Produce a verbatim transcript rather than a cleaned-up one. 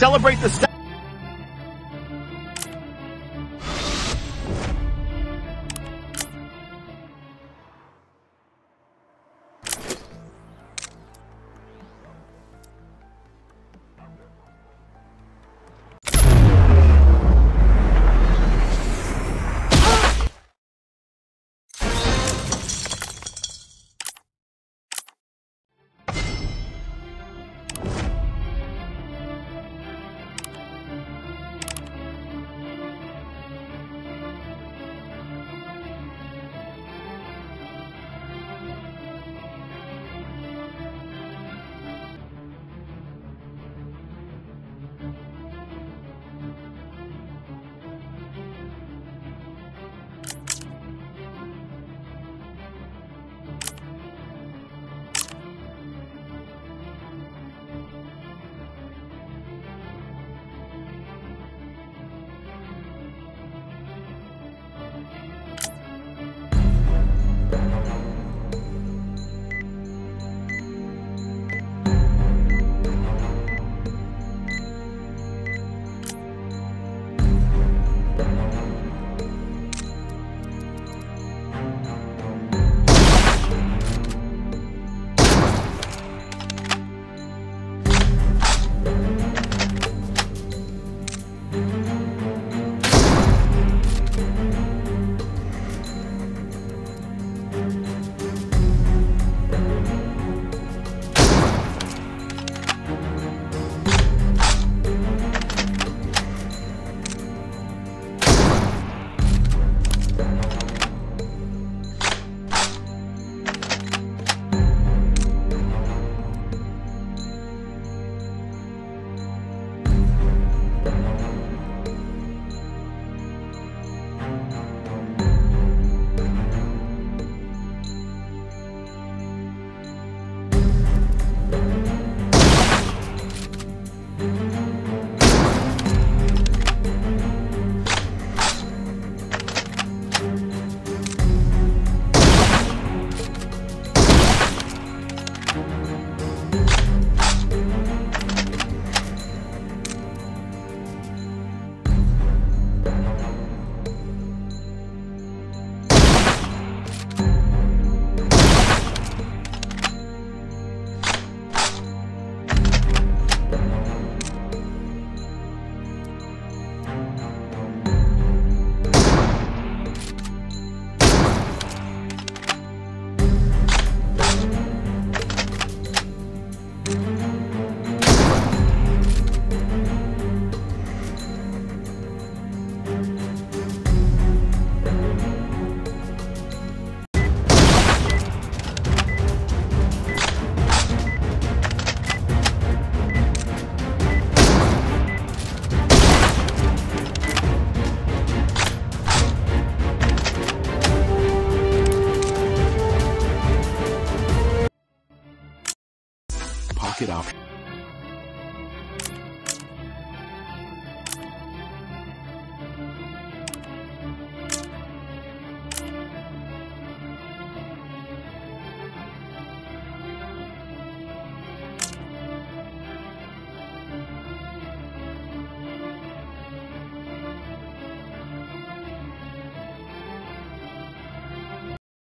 Celebrate the